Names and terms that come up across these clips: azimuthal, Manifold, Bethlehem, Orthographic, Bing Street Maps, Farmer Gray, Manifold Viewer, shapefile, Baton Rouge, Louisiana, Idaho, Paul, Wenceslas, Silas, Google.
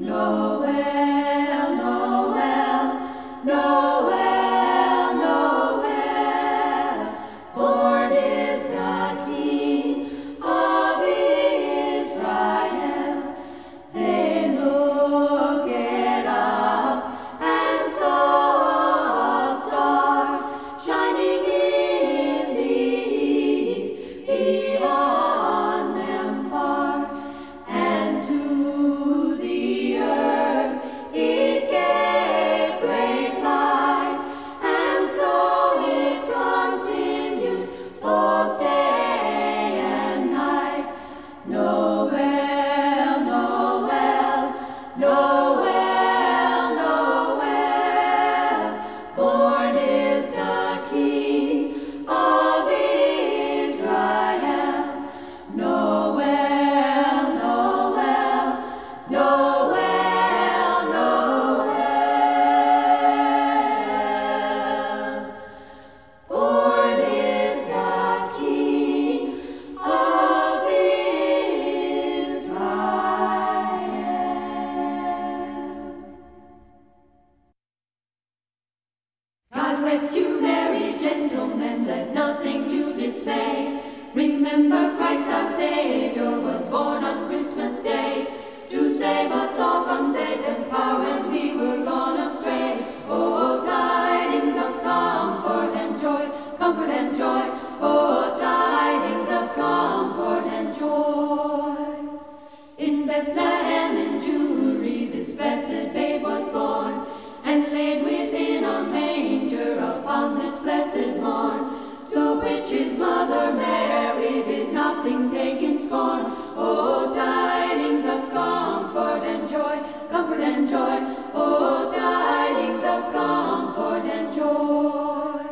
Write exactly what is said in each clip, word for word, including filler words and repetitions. Noel, Noel, Noel, Noel, born is the King of Israel. They looked up and saw a star shining in the east beyond them far, and to rest you, merry gentlemen, let nothing you dismay. Remember Christ our Savior was born on Christmas Day to save us all from Satan's power when we were gone astray. Oh, tidings of comfort and joy, comfort and joy. Oh, tidings of comfort and joy. In Bethlehem in Jewry this blessed babe was born, and laid within a manger upon this blessed morn, to which his mother Mary did nothing take in scorn. Oh, tidings of comfort and joy, comfort and joy. Oh, tidings of comfort and joy.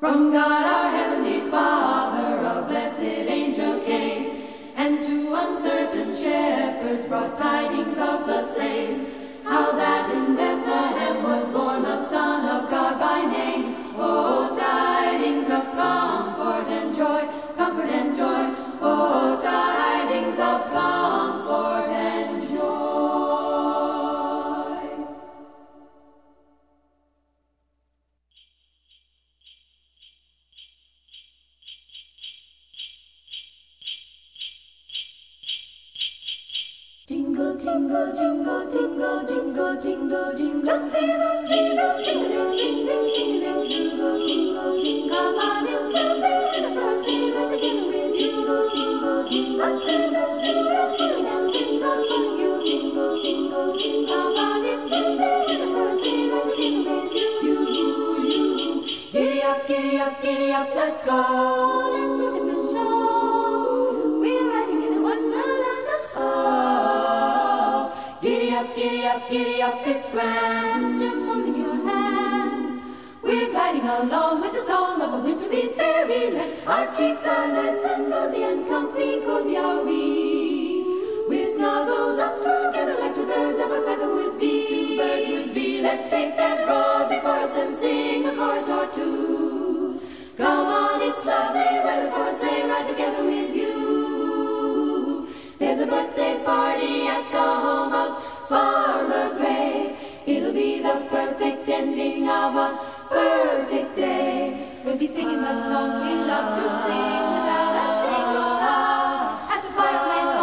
From God our heavenly Father a blessed angel came, and to uncertain shepherds brought tidings of the same, how that in Bethlehem was born the Son of God by name. Oh, tidings of comfort and joy, comfort and joy. Oh, tidings of comfort and joy. Jingle, tingle, jingle, tingle. Jingle, jingle, jingle, just hear those jingles, jingle, jingle, jingle, jingle, jingle, jingle. Come on, it's the very first day we're together with you. Jingle, jingle, let's hear those jingles, jingle, things are telling you. Jingle, jingle, jingle, come on, it's the very first day we're together with you. You, you, giddy up, giddy up, giddy up, let's go. Let's look at the show. We're riding in a wonderland of song. Giddy up, giddy up, giddy up, it's grand, just holding your hand. We're gliding along with the song of a wintry fairyland. Our cheeks are less and rosy and comfy, cozy are we. We're snuggled up together like two birds of a feather would be. Two birds would be, let's take that road before us and sing a chorus or two. Come on, it's lovely weather for us, lay right together with you. There's a birthday party at the home of Farmer Gray. It'll be the perfect ending of a perfect day. We'll be singing the songs we love to sing without a single stop. At the fireplace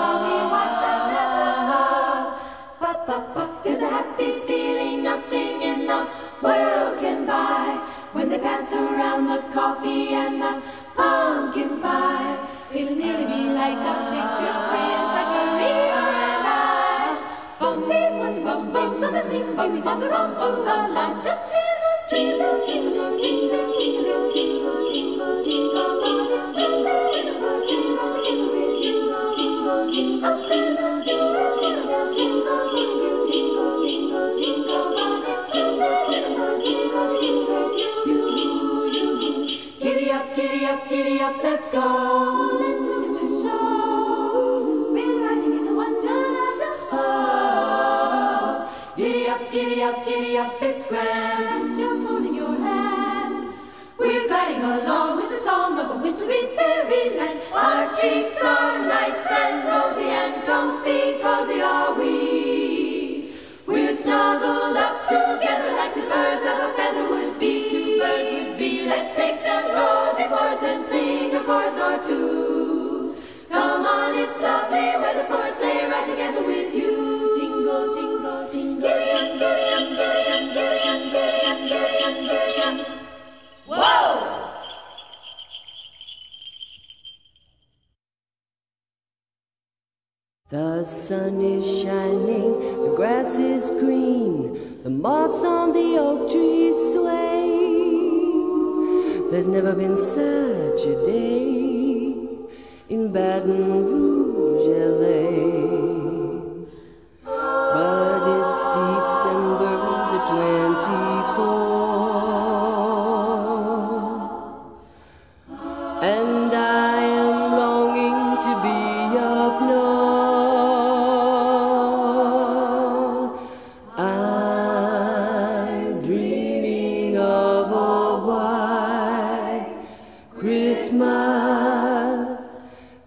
while we watch the show. There's a happy feeling nothing in the world can buy when they pass around the coffee and the pumpkin pie. It'll nearly be like a picture frame, like a river and ice. Bum these ones, bum bums, other things we bum around all our lives. Just hear those jingle, jingle, jingle, jingle, jingle, jingle, jingle, jingle, jingle, jingle, jingle, jingle, jingle, jingle, jingle. I'll sing those jingle, jingle, jingle, jingle, jingle, jingle, jingle, jingle, jingle, jingle, jingle, you, you, you. Giddy up, giddy up, giddy up, let's go. Giddy up, giddy up, it's grand, just holding your hands. We're gliding along with the song of a wintry fairyland. Our cheeks are nice and rosy and comfy, cozy are we. lovely, where the forest lay right together with you. Jingle, jingle, jingle, giddy-um, giddy-um, giddy-um, giddy-um, giddy-um, giddy-um, giddy-um, giddy-um. Whoa! The sun is shining, the grass is green, the moss on the oak trees sway. There's never been such a day in Baton Rouge, L A. But it's December the twenty-fourth, and I am longing to be up north.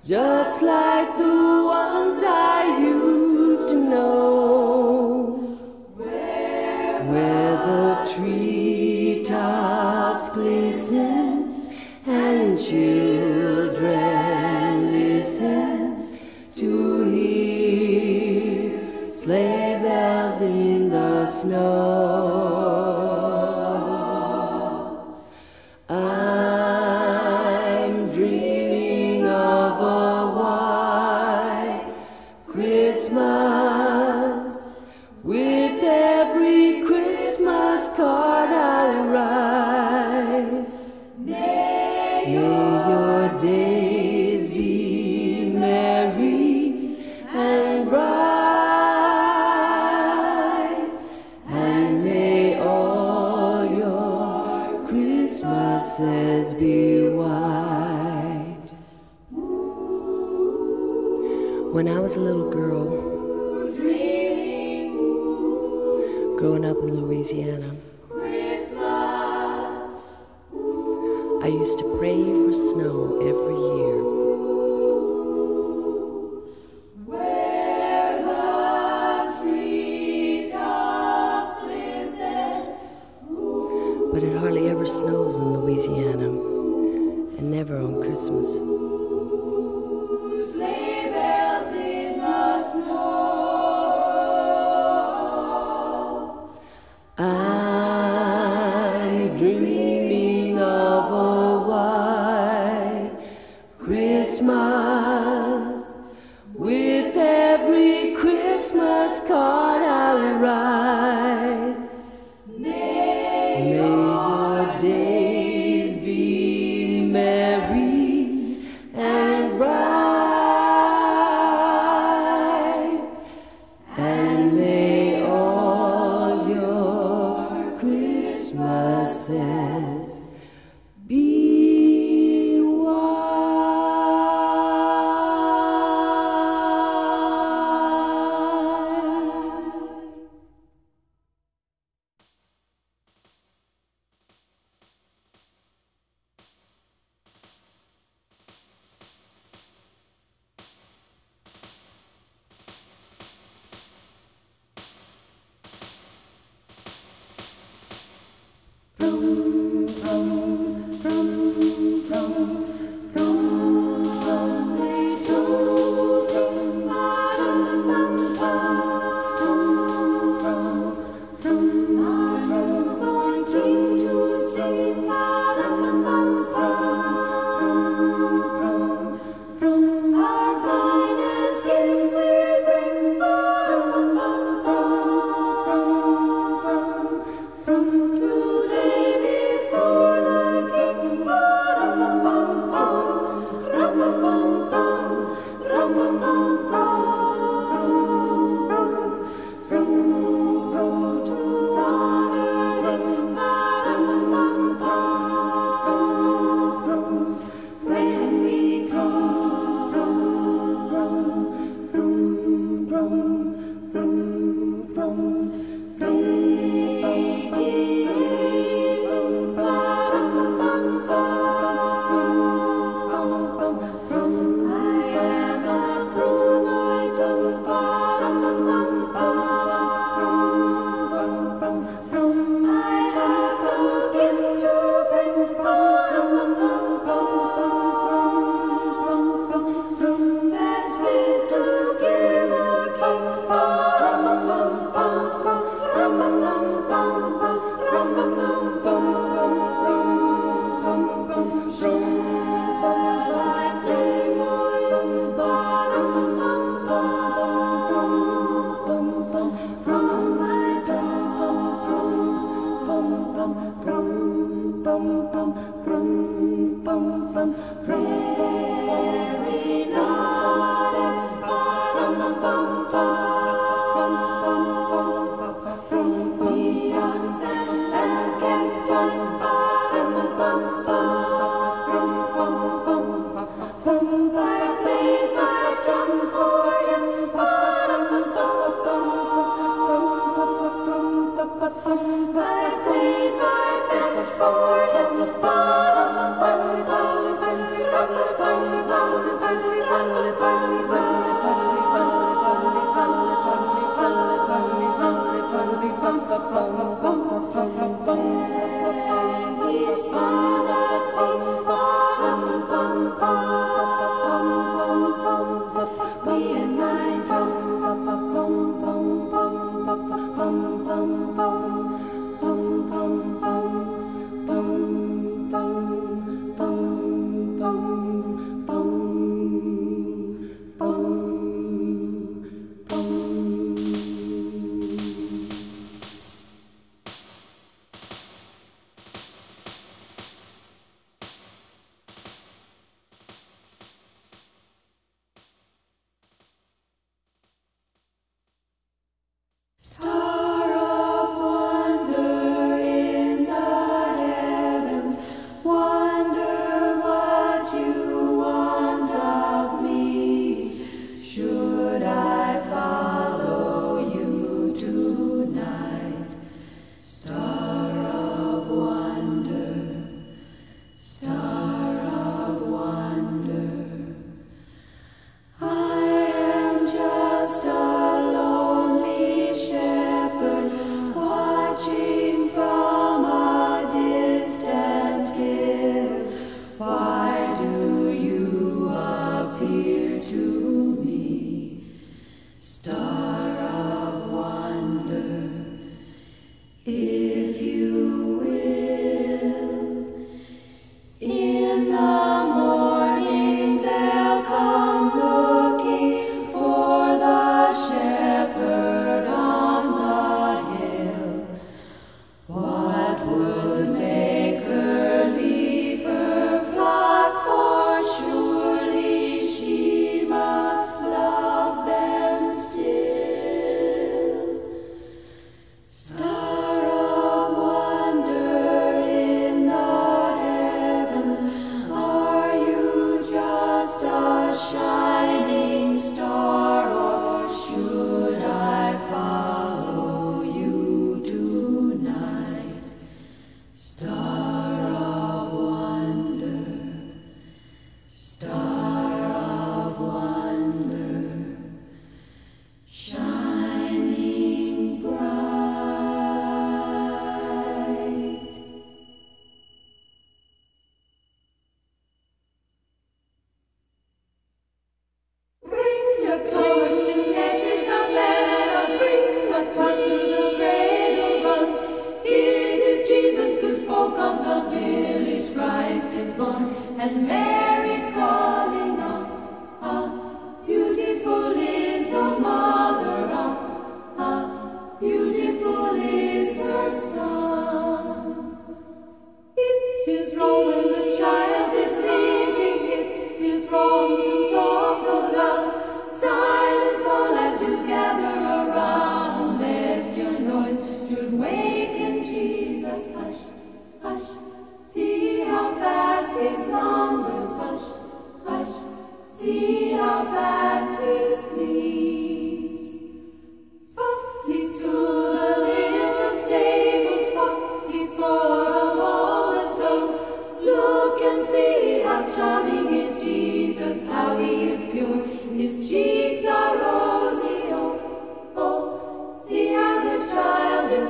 Just like the ones I used to know, where, where the treetops glisten and children listen to hear sleigh bells in the snow. I'm dreaming of a white Christmas. With every Christmas card I write, may your days be merry and bright, and may all your Christmases be white. When I was a little girl, growing up in Louisiana, I used to pray for snow every year. Where the treetops glisten. But it hardly ever snows in Louisiana, and never on Christmas. Dreaming of a white Christmas. With every Christmas card I write, may, may your days be merry and bright, and may all your Christmases be white. Vroom, vroom, vroom, vroom, vroom, vroom, they told him, ba-dum, bum, ba-dum, vroom, vroom, a newborn king to save, ba-dum, bum, ba-dum, vroom, vroom, our finest gifts we bring, ba-dum, bum, ba-dum, vroom, vroom, vroom, to. For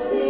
Run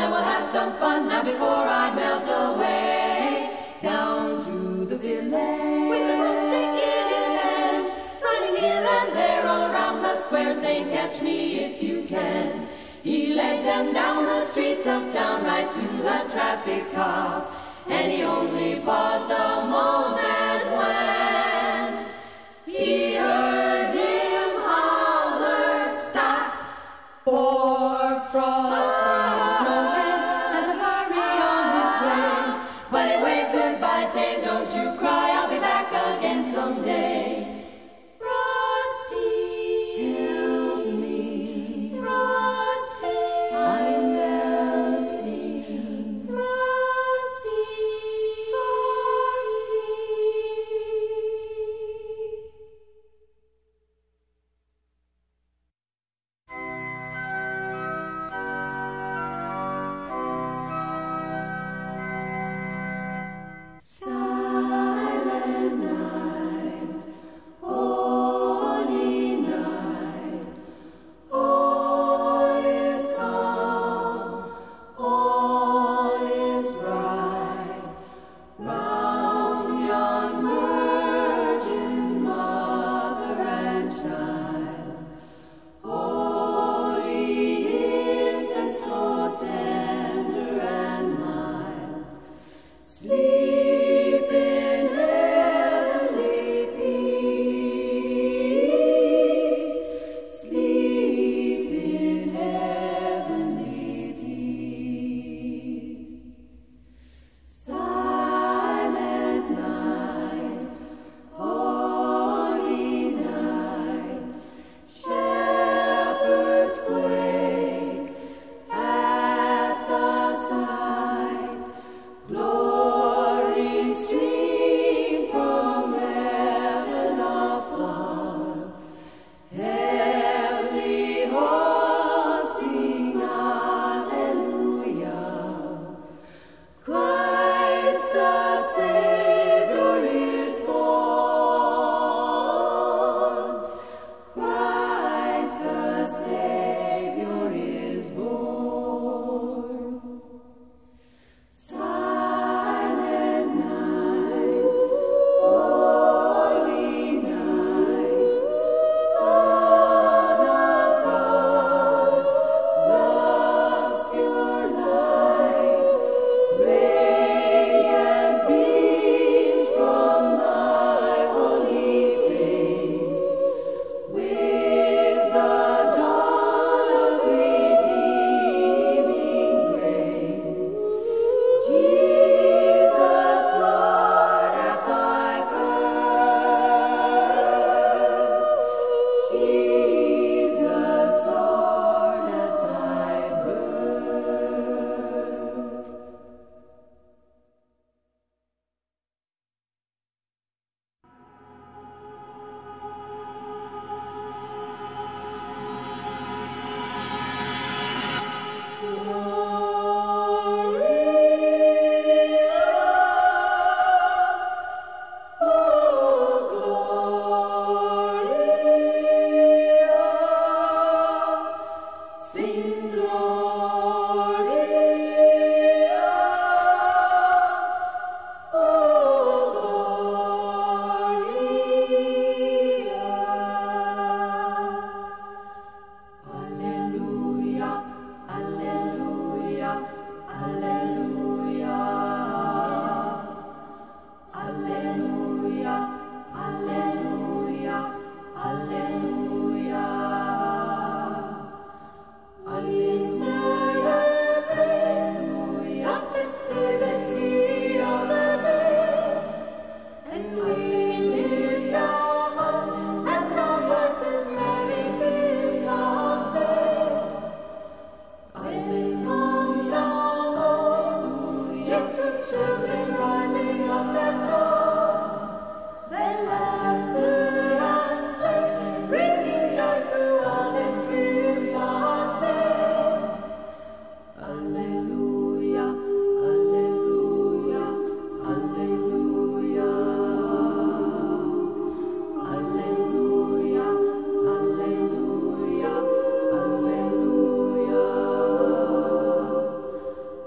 and we'll have some fun now before I melt away. Down to the village with a broomstick in his hand, running here and there all around the square, saying catch me if you can. He led them down the streets of town right to the traffic cop, and he only paused a moment when he heard him holler, stop, for frost was snowing and hurry on his way. But he waved goodbye, saying, don't you cry, I'll be back again someday.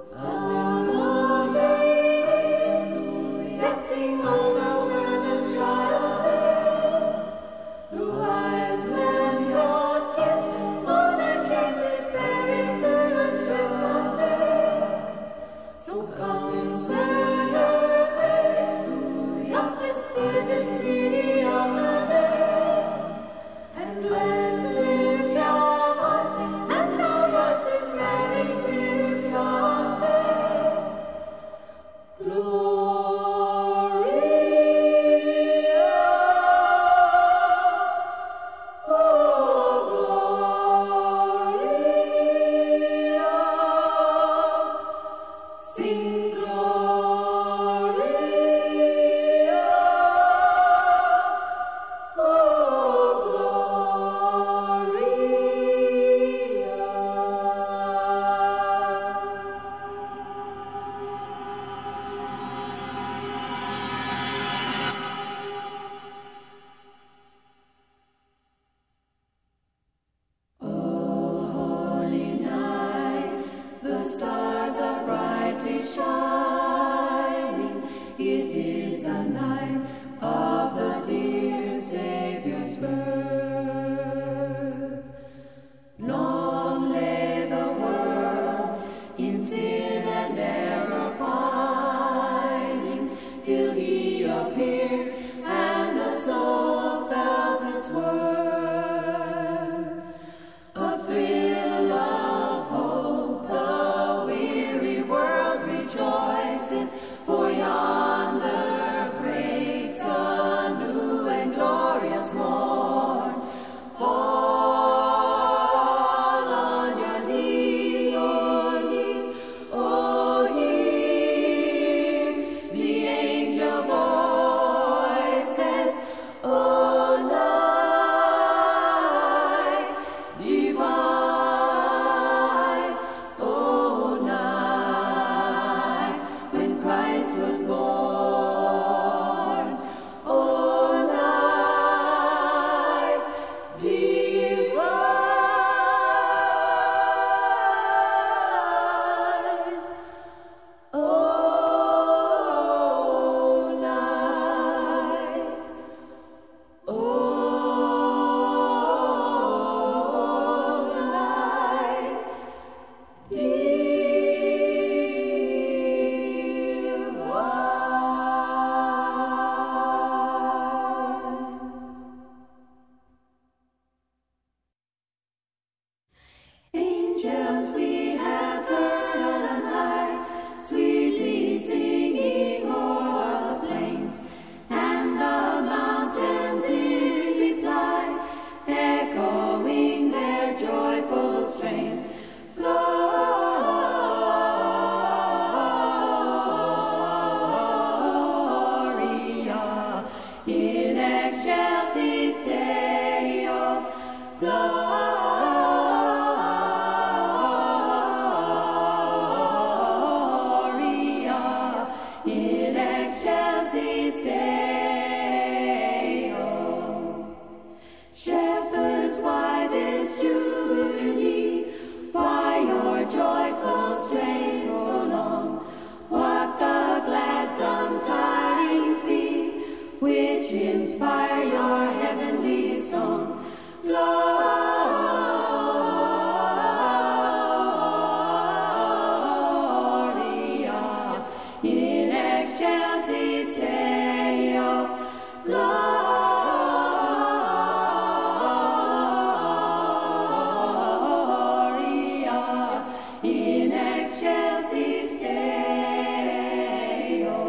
So which inspire your heavenly song. Gloria in excelsis Deo. Gloria in excelsis Deo.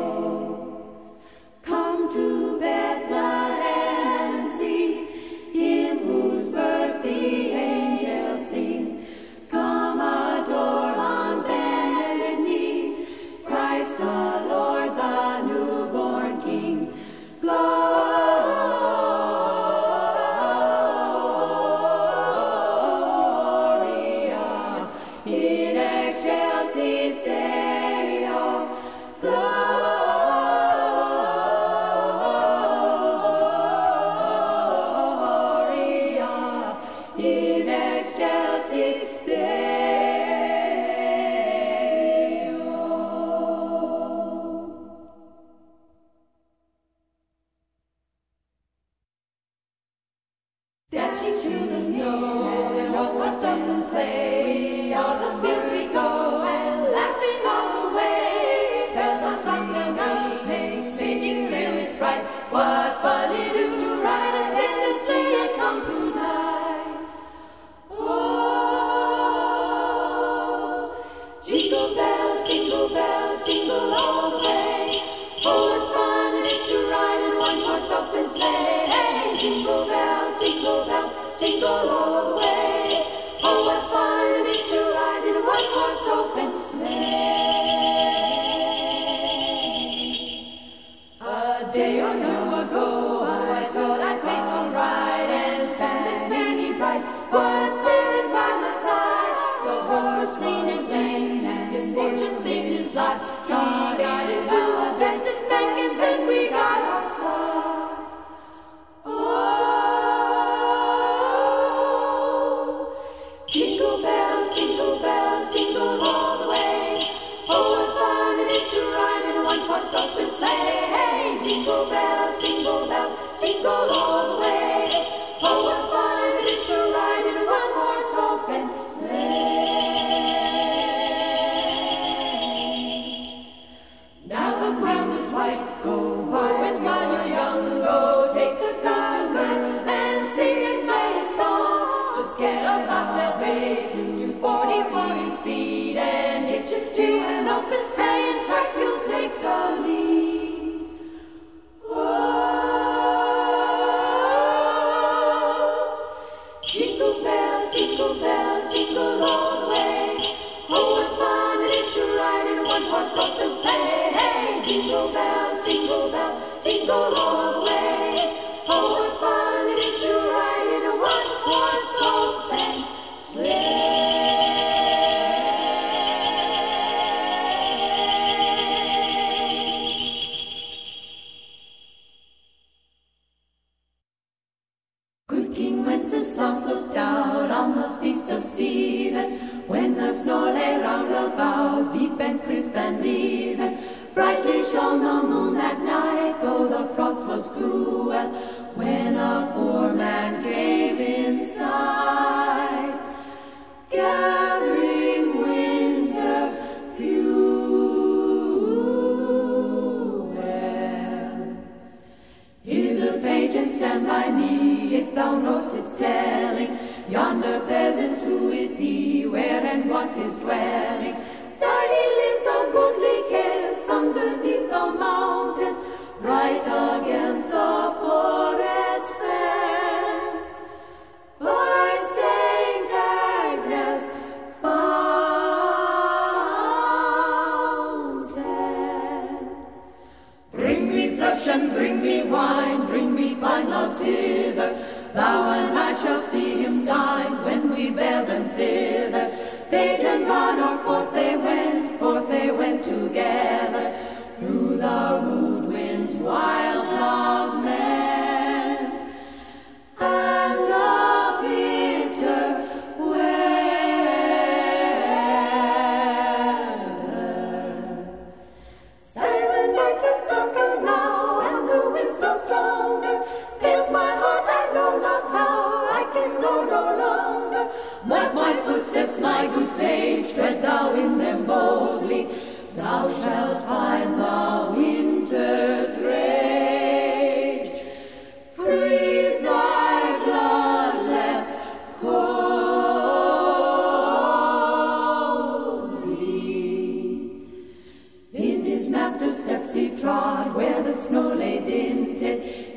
Come to Bethlehem and see him whose birth the angels sing. Come adore on bended knee Christ the Lord, the newborn King. Gloria in excelsis Deo. Gloria in excelsis Deo. Dashing through the snow, and what was of them sleigh? We are the fields we go, and laughing all the way. Bells on stops and round makes making spirits bright. What fun it is to ride and sing and sing a song tonight! Oh, jingle bells, jingle bells, jingle all the way. Oh, what fun it is to ride in one horse open sleigh! Hey, jingle bells, jingle bells, jingle all the way. Oh, what fun it is to ride in a one horse open sleigh. A day or two ago, I thought I'd take a ride, and Santa's fanny bright was standing by my side. The horse was lean and lame, and his fortune seemed his lot. He got into a dented bank, and then we got outside. Oh, jingle bells, jingle bells, jingle all the way. Oh, what fun it is to ride in a one-horse open sleigh. Hey, jingle bells, jingle bells, jingle all the way. Oh, what fun it is to ride in a one-horse open sleigh. Now the ground is white, go blow it while you're young. Go take the cotton girls and sing and play a song. Just get up, not to wait, do forty for your speed, and hitch it to an open sleigh, and crack you'll take the lead. Oh, jingle bells, jingle bells, jingle all the way. Oh, what fun it is to ride in a one-horse open sleigh. Hey, jingle bells, jingle bells, jingle all the way. Oh, what fun it is to ride in a one-horse open sleigh. Good King Wenceslas looked out on the feast of Stephen, when the snow lay round about, deep and crisp and even. Brightly shone the moon that night, though the frost was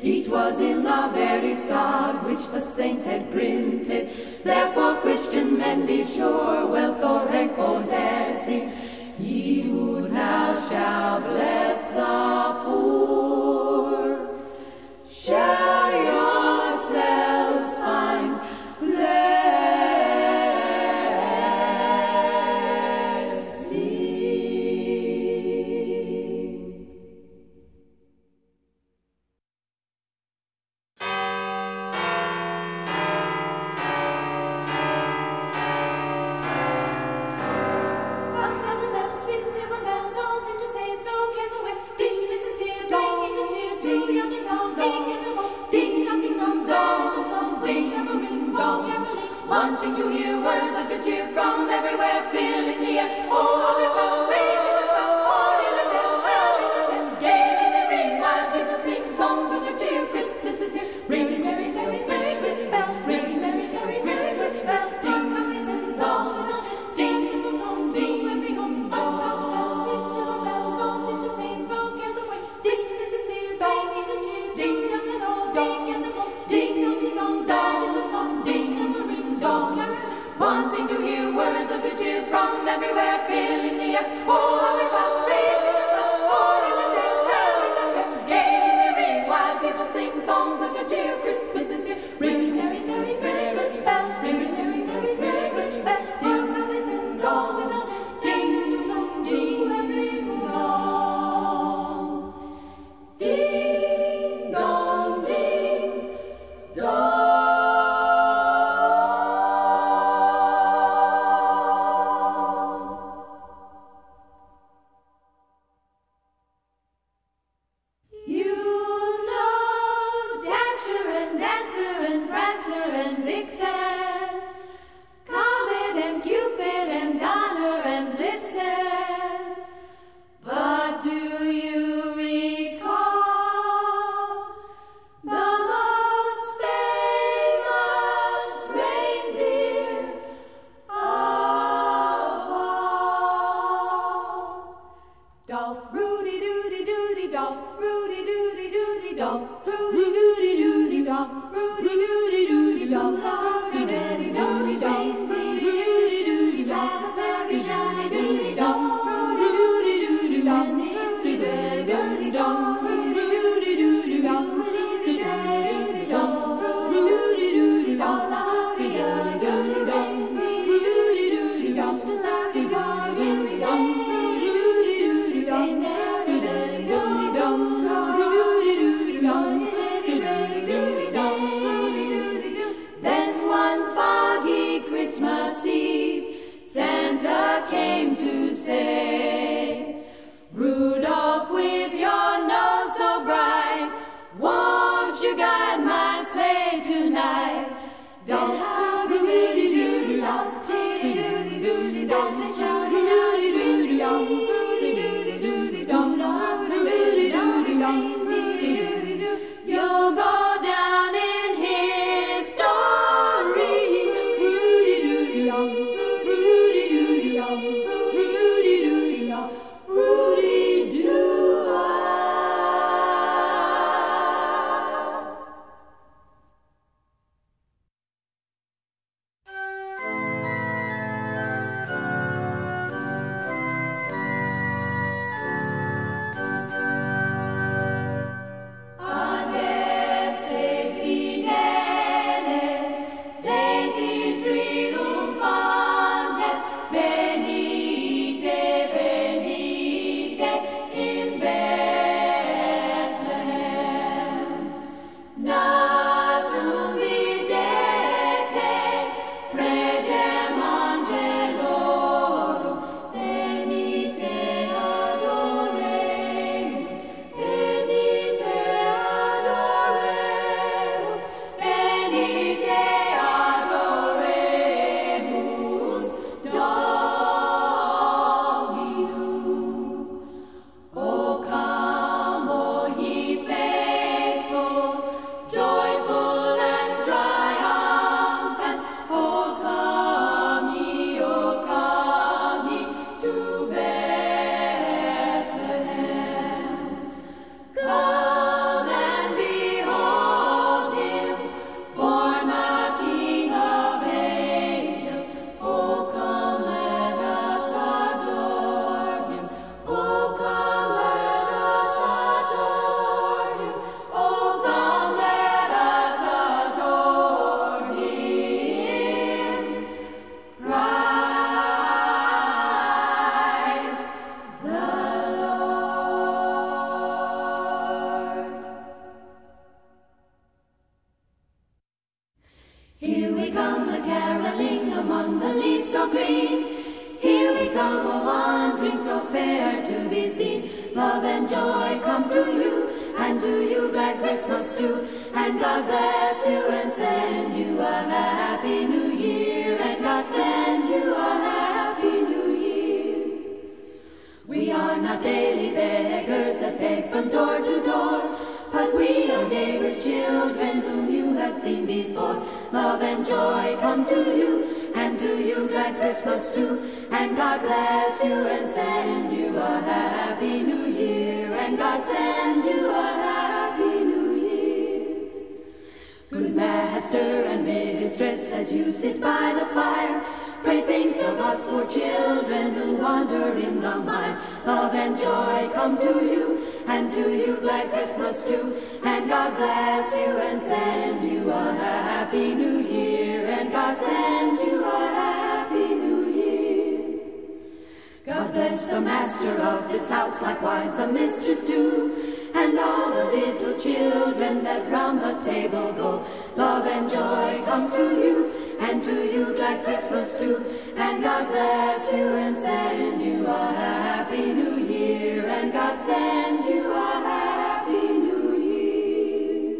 It was in the very sod which the saint had printed. Therefore, Christian men, be sure, wealth or rank possessing, ye who now shall bless the poor, shall yourselves find blessing. Rung by the bells, sweet silver bells, all seem to say, throw cares away. Dismiss us here, bringing a cheer to young and old, big and old. Wanting to hear words of good cheer from everywhere, filling the air. Oh, the poor raising the sun, pouring the bells, telling the tale. Gaily they ring while people sing songs of good cheer. Christmas is here. Ring, merry bells, Christmas bells. Ring, merry bells, Christmas bells. Ding, valleys and song and all. Ding, simple tone, ding, every home. Rung by the bells, sweet silver bells, all seem to sing, throw cares away. Christmas is here, bringing good cheer. Ding, young and old, ding and the old. Ding, dong, ding, dong, that is a song. Ding, wanting to hear words of good cheer from love and joy come to you, and to you glad Christmas too. And God bless you and send you a happy new year, and God send you a happy new year. We are not daily beggars that beg from door to door, but we are neighbors' children whom you have seen before. Love and joy come to you, and to you glad Christmas too. And God bless you and send you a happy new year, and God send you a happy new year. Good master and mistress, as you sit by the fire, pray think of us poor children who wander in the mire. Love and joy come to you, and to you glad Christmas too. And God bless you and send you a happy new year, and God send you a happy new year. God bless the master of this house, likewise the mistress too, and all the little children that round the table go. Love and joy come to you, and to you glad Christmas too. And God bless you and send you a happy new year, and God send you a happy new year.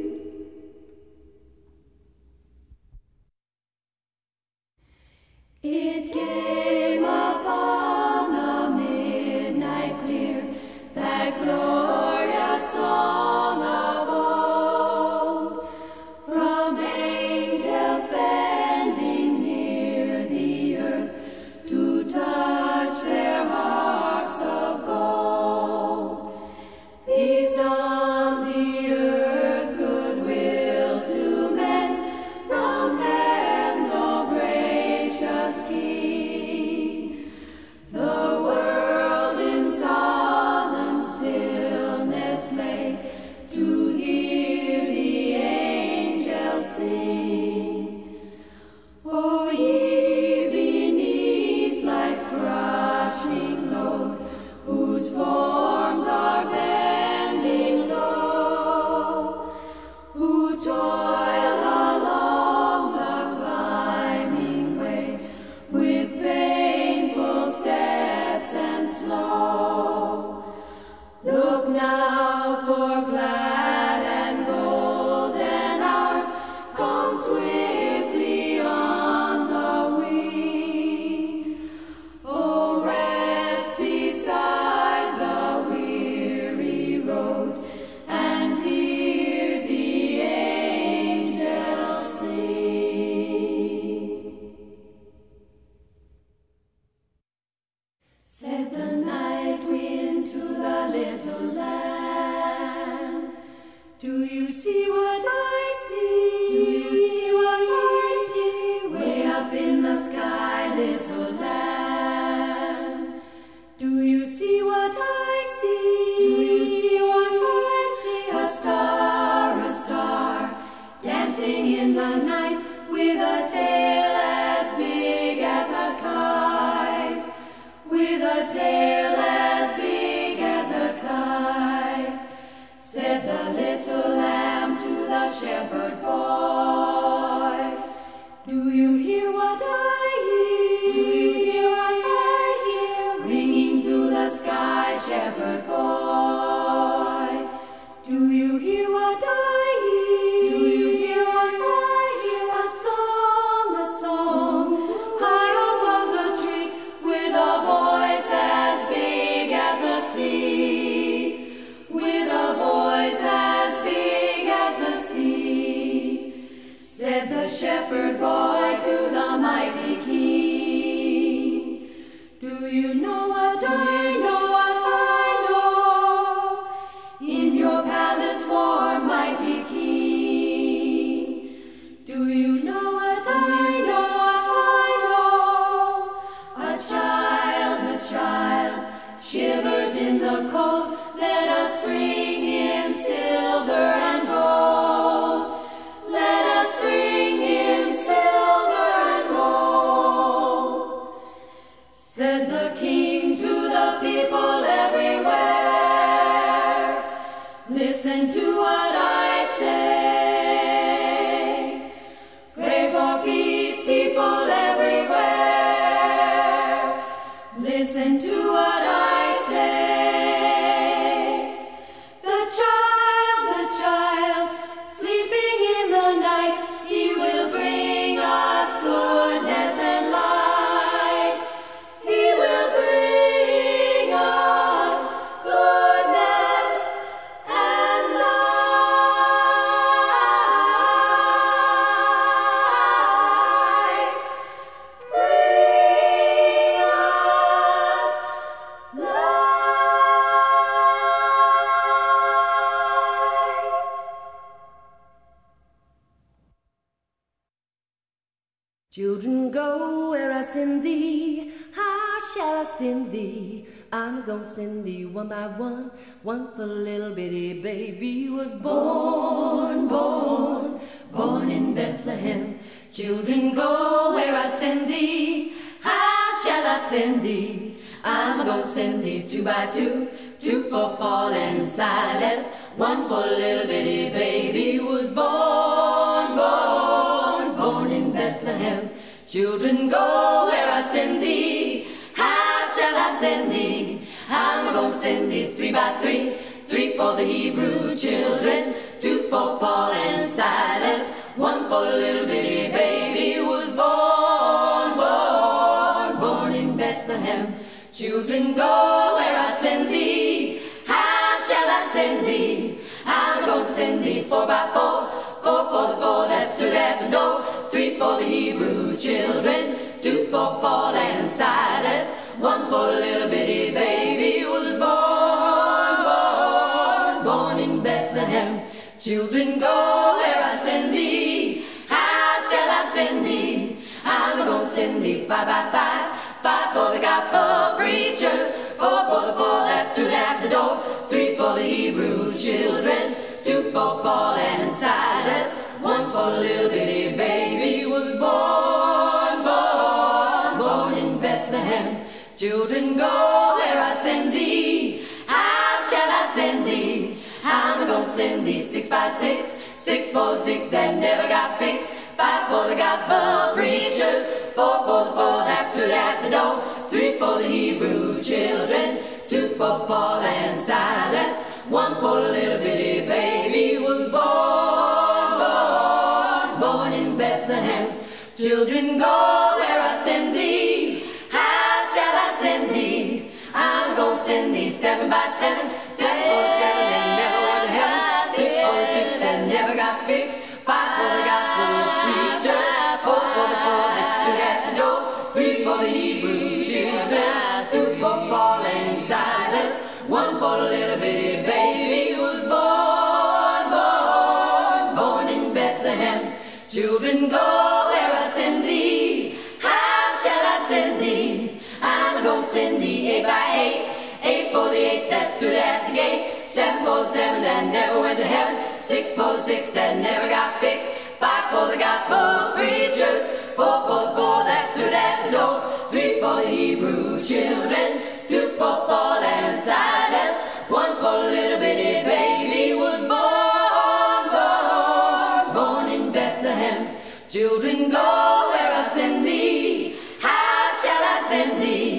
It came upon a midnight clear, that glorious song of old, from angels bending near the earth to touch their harps of gold. Peace on the earth, goodwill to men, from heaven's all gracious King. The world in solemn stillness lay to hear the angels sing. O ye beneath life's crushing load, whose forms are bending low, who toil along the climbing way with painful steps and slow. Look now for glad and golden hours come swiftly on the wing. Oh, rest beside the weary road and hear the angels sing. Said the night wind to the little lamb, do you see what I see? Do you see what I see? Way up in the sky, little lamb, do you see what I see? Do you see what I see? A star, a star, dancing in the night with a tail as big as a kite, with a tail as big as a kite. Said the little lamb to the shepherd boy, do you hear what I hear? Do you hear what I hear? Ringing through the sky, shepherd boy, do you hear what I hear? Do you hear what I hear? A song, a song, high above the tree, with a voice as big as the sea, with a voice as big as the sea. Said the shepherd boy to the mighty king, do you know what I know? What I know? In your palace warm, mighty king, do you know what I know? What I know? A child, a child, shivers in the cold. Let us bring him silver and gold. Let us bring him silver and gold. Said the king to the people everywhere, listen to what I say. Pray for peace, people everywhere, listen to what I say. send thee, I'm gonna send thee one by one. One for little bitty baby was born, born, born in Bethlehem. Children, go where I send thee. How shall I send thee? I'm gonna send thee two by two, two for Paul and Silas. One for little bitty baby was born, born, born in Bethlehem. Children, go where I send thee. How shall I send thee? I'm gonna send thee three by three, three for the Hebrew children, two for Paul and Silas. One for little bitty baby was born, born, born in Bethlehem. Children, go where I send thee. How shall I send thee? I'm gonna send thee four by four, four for the four that stood at the door, three for the Hebrew children, two for Paul and Silas, one for little bitty baby who was born, born, born in Bethlehem. Children, go where I send thee. How shall I send thee? I'm gonna send thee five by five, five for the gospel preachers, four for the four that stood at the door, three for the Hebrew children, two for Paul and Silas, one for little bitty baby was born, born, born in Bethlehem. Children, go where I send thee. How shall I send thee? I'm gonna send thee six by six, six for the six that never got fixed, five for the gospel preachers, four for the four that stood at the door, three for the Hebrew children, two for Paul and Silas, one for the little bitty baby was born, born, born in Bethlehem. Children, go where I send thee. How shall I send thee? I'm gonna send thee seven by seven, seven for the seven and never went to heaven, six for the six that never got fixed, five for the gospel preachers, four for the four that stood at the door, three for the Hebrew children, two for Paul and Silas, one for the little bitty baby who was born, born, born in Bethlehem. Children, go where I send thee. How shall I send thee?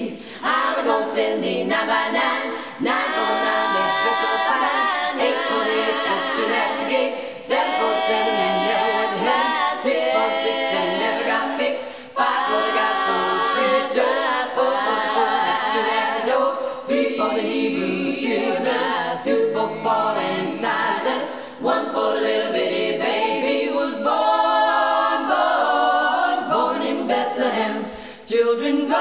I'm gonna send thee eight by eight, eight for the eight that stood at the gate, seven for the seven that never went to heaven, six for the six that never got fixed, five for the gospel preachers, four for the four that stood at the door, three for the Hebrew children, two for Paul and Silas, one for little bitty baby was born, born, born in Bethlehem. Children, go where I send thee. How shall I send thee? I'm gonna send thee nine by nine, nine for the nine that dress so fine, eight for the eight that stood at the gate, seven for the seven and never went to heaven, six for six that never got fixed, five for the gospel preachers, four for the four that stood at the door, three for the Hebrew children, two for Paul and Silas, one for little bitty baby who was born, born, born in Bethlehem. Children, go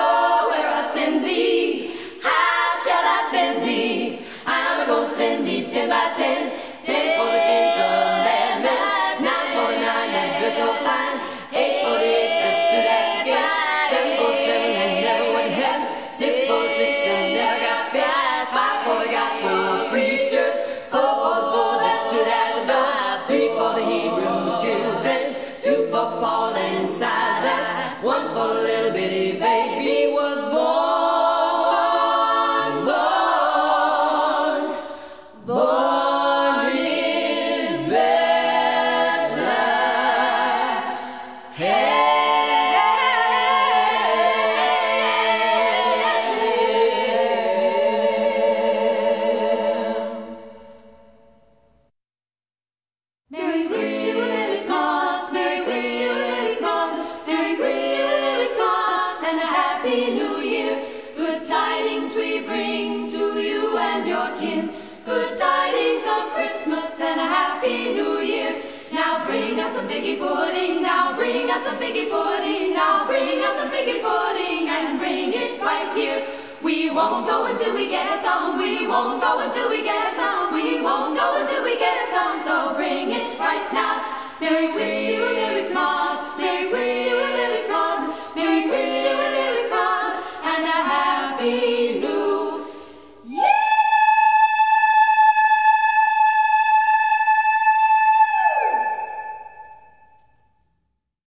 where I send thee. How shall I send thee? I'm gonna send thee ten by ten, ten for the ten commandments, nine for the nine that dress so fine, eight for the eight that stood at the gate, seven for seven and never went to heaven, six for six and never got fixed, five for the gospel preachers, four for the four that stood at the door, three for the Hebrew children, two for Paul and Silas, one for little bitty baby was born, born, born in Bethlehem. We won't go until we get some. We won't go until we get some. We won't go until